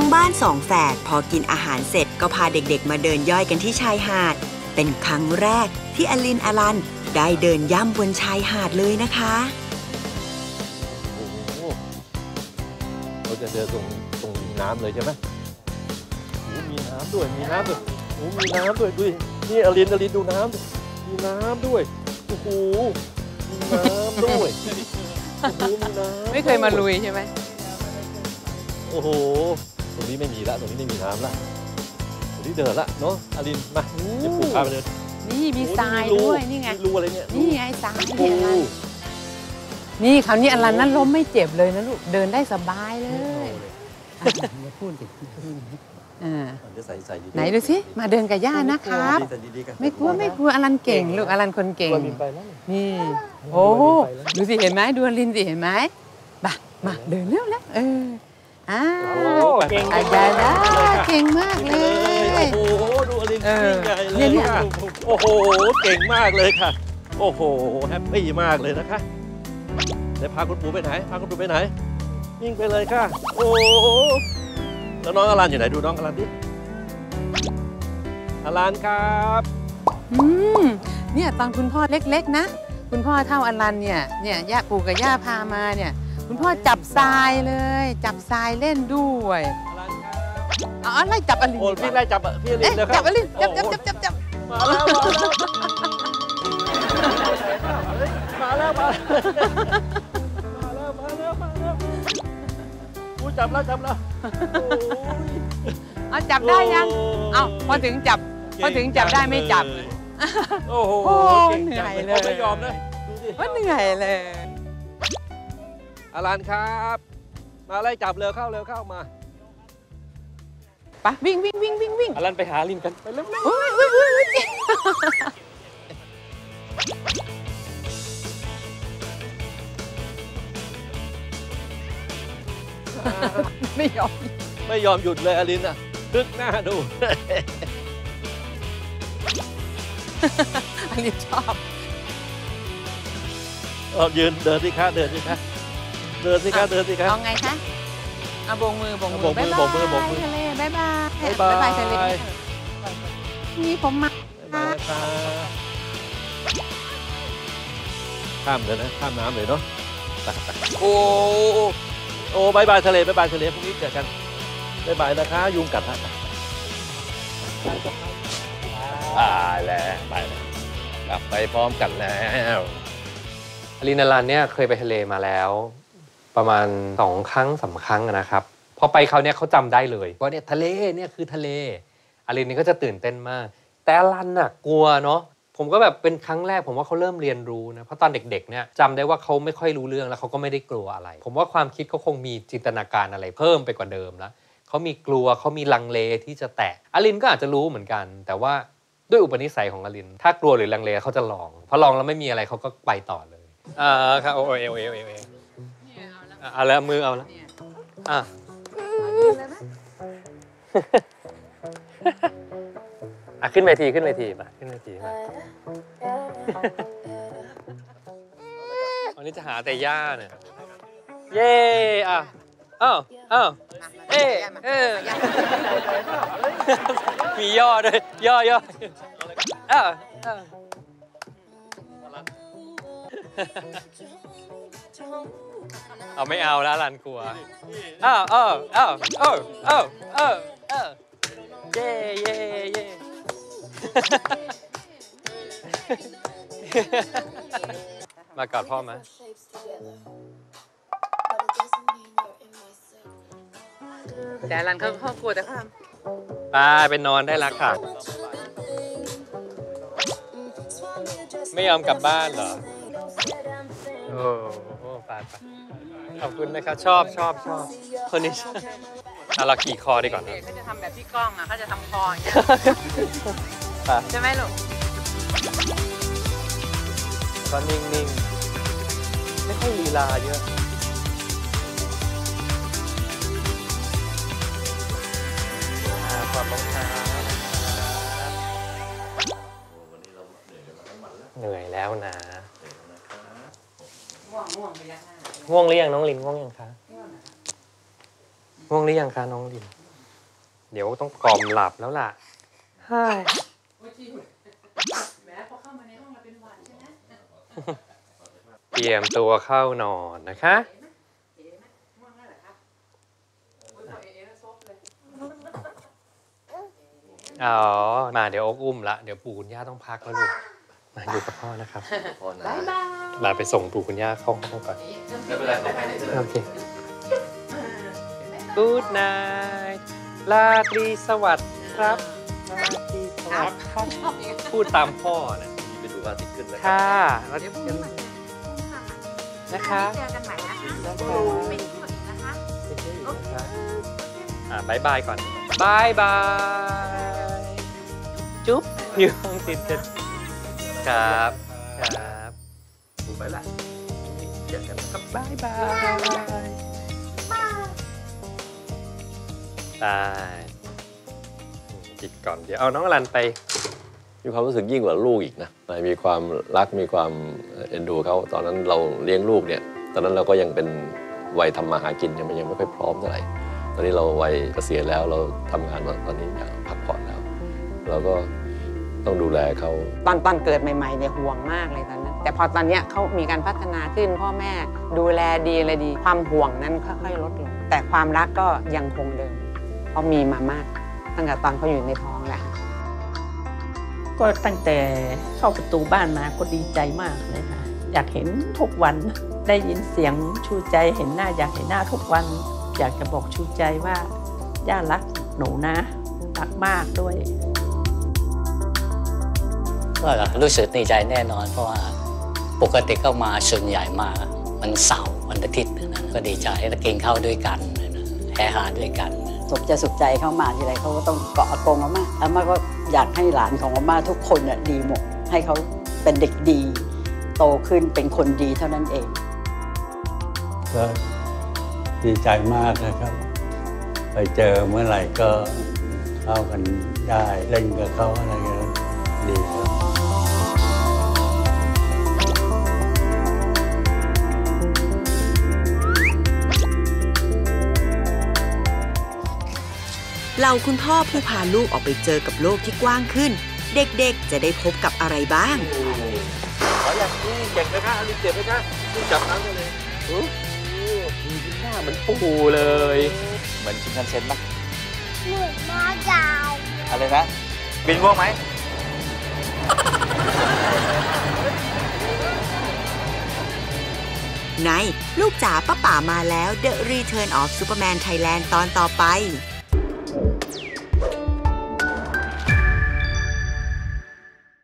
ทั้งบ้านสองแฝดพอกินอาหารเสร็จก็พาเด็กๆมาเดินย่อยกันที่ชายหาดเป็นครั้งแรกที่อลินอลันได้เดินย่ำบนชายหาดเลยนะคะโอ้โหเราจะเดินตรงน้ำเลยใช่ไหมมีน้ำด้วยมีน้ำด้วยมีน้ำด้วยดูนี่อลินดูน้ำมีน้ำด้วยโอ้โหมีน้ำด้วยโอ้โหมีน้ำไม่เคยมาลุยใช่ไหมโอ้โหตรงนี้ไม่มีละตรงนี้ไม่มีน้ำละที่เดินละเนาะอลินมาจะปลูกข้าวไปเลยนี่มีทรายด้วยนี่ไงรูอะไรเนี่ยนี่ไงทรายนี่คราวนี้อลันนั้นล้มไม่เจ็บเลยนะลูกเดินได้สบายเลยมาพูดสิไหนดูสิมาเดินกับย่านะครับไม่กลัวอลันเก่งลูกอลันคนเก่งนี่โอ้ดูสิเห็นไหมดูอลินสิเห็นไหมบ่ะมาเดินเร็วแล้วเก่งมากเลยเก่งมากเลยโอ้โหดูอลินใหญ่เลยโอ้โหเก่งมากเลยค่ะโอ้โหแฮปปี้มากเลยนะคะได้พาคุณปู่ไปไหนพาคุณปู่ไปไหนยิ่งไปเลยค่ะโอ้แล้วน้องอลันอยู่ไหนดูน้องอลันดิอลันครับเนี่ยตอนคุณพ่อเล็กๆนะคุณพ่อเท่าอลันเนี่ยย่าปู่กับย่าพามาเนี่ยคุณพ่อจับทรายเลยจับทรายเล่นด้วยอ๋อไล่จับอลินพี่ไล่จับพี่อลินเลยครับจับอลินจับมาแล้วกูจับแล้วเอาจับได้ยังเอาพอถึงจับได้ไม่จับโอ้โหเหนื่อยเลยไม่ยอมเลยว่าเหนื่อยเลยอลันครับมาไล่จับเร็วเข้ามาไปวิ่งอลันไปหาลินกันไปเร็วไม่ยอมหยุดเลยอลินอ่ะตึกหน้าดูอลินชอบยืนเดินสิคะเดินสิคะเอาไงคะเอาโบกมือบ๊ายบายทะเลบ๊ายบายทะเลนี่ผมมาข้ามเลยนะข้ามน้ำเลยเนาะโอ้บ๊ายบายทะเลพรุ่งนี้เจอกันบ๊ายบายนะคะยุงกัดฮะไปแล้วกลับไปพร้อมกันแล้วอลินอลันเนี่ยเคยไปทะเลมาแล้วประมาณ2ครั้ง3ครั้งนะครับพอไปเขาเนี่ยเขาจำได้เลยว่าเนี่ยทะเลเนี่ยคือทะเลอลินนี่ก็จะตื่นเต้นมากแต่อลันน่ะกลัวเนาะผมก็แบบเป็นครั้งแรกผมว่าเขาเริ่มเรียนรู้นะเพราะตอนเด็กๆเนี่ยจำได้ว่าเขาไม่ค่อยรู้เรื่องแล้วเขาก็ไม่ได้กลัวอะไรผมว่าความคิดเขาคงมีจินตนาการอะไรเพิ่มไปกว่าเดิมแล้วเขามีกลัวเขามีลังเลที่จะแตะอลินก็อาจจะรู้เหมือนกันแต่ว่าด้วยอุปนิสัยของอลินถ้ากลัวหรือลังเลเขาจะลองพอลองแล้วไม่มีอะไรเขาก็ไปต่อเลยครับโอ้ยเอวเอาแล้วมือเอาแล้วขึ้นเวทีมาวันนี้จะหาแต่ย่าเนี่ยเย่อ้าวเออมีย่อด้วยย่อเอาไม่เอาแล้วลันกลัวอ้าวเย่มากอดพ่อไหมแต่ลันเขากลัวแต่ค่ะไปนอนได้แล้วค่ะไม่ยอมกลับบ้านเหรอโอ้โหไปขอบคุณนะครับชอบคนนี้เอาละขี่คอดีก่อนนะเขาจะทำแบบพี่ก้องอ่ะเขาจะทำคออย่างเงี้ยใช่ไหมลูกก็นิ่งๆไม่ค่อยลีลาเยอะความรองเท้าเหนื่อยแล้วนะง่วงไปแล้วง่วงหรือยังน้องลินง่วงยังคะน้องลิน เดี๋ยวต้องกล่อมหลับแล้วล่ะฮ่าเตรียมตัวเข้านอนนะคะอ๋อมาเดี๋ยวอกอุ้มละเดี๋ยวปู่คุณย่าต้องพักแล้วลูกมาอยู่กับพ่อนะครับบ๊ายบายลาไปส่งปู่คุณย่าเข้าห้องก่อนโอเค Good night ลาตรีสวัสดิ์ครับลาตรีสวัสดิ์ครับพูดตามพ่อนะไปดูว่าติดขึ้นแล้วค่ะแล้วเดี๋ยวพรุ่งนี้นะคะเจอกันใหม่นะคะบ๊ายบายก่อนบายบายจุ๊บอยู่ห้องติดกันครับครับดูไปละเจอกันครับบายบายตายจิตก่อนเดี๋ยวเอาน้องอลันไปมีความรู้สึกยิ่งกว่าลูกอีกนะมีความรักมีความเอ็นดูเขาตอนนั้นเราเลี้ยงลูกเนี่ยตอนนั้นเราก็ยังเป็นวัยทำมาหากินยังไม่ค่อยพร้อมเท่าไหร่ตอนนี้เราวัยเกษียณแล้วเราทำงานตอนนี้อยากพักผ่อนแล้วเราก็ต้องดูแลเขาตอนเกิดใหม่ๆเนี่ยห่วงมากเลยตอนนั้นแต่พอตอนนี้เขามีการพัฒนาขึ้นพ่อแม่ดูแลดีเลยดีความห่วงนั้นค่อยๆลดลงแต่ความรักก็ยังคงเดิมเพราะมีมามากตั้งแต่ตอนเขาอยู่ในท้องแหละก็ตั้งแต่เข้าประตูบ้านมาก็ดีใจมากเลยค่ะอยากเห็นทุกวันได้ยินเสียงชูใจเห็นหน้าอยากเห็นหน้าทุกวันอยากจะบอกชูใจว่าย่ารักหนูนะรักมากด้วยก็รู้สึกดีใจแน่นอนเพราะว่าปกติเข้ามาส่วนใหญ่มาวันเสาร์วันอาทิตย์นะก็ดีใจแล้วกินข้าวด้วยกันนะแห่หาด้วยกันสุขใจเข้ามาทีไรเขาก็ต้องเกาะอากงอาม่าอาม่าก็อยากให้หลานของอาม่าทุกคนน่ะดีหมดให้เขาเป็นเด็กดีโตขึ้นเป็นคนดีเท่านั้นเองก็ดีใจมากนะครับไปเจอเมื่อไหร่ก็เข้ากันได้เล่นกับเขาอะไรกันดีครับเหล่าคุณพ่อผู้พาลูกออกไปเจอกับโลกที่กว้างขึ้นเด็กๆจะได้พบกับอะไรบ้างขออยากนี่เก่งนะคะอันนี้เจ็บนะคะนี่จับน้ำกันเลยอู้หูชิ้นหน้ามันปูเลยเหมือนชิ้นกันเซนปะหนูม้ายาวอะไรนะบินว่องไหมในลูกจ๋าป้าป๋ามาแล้ว The Return of Superman Thailand ตอนต่อไป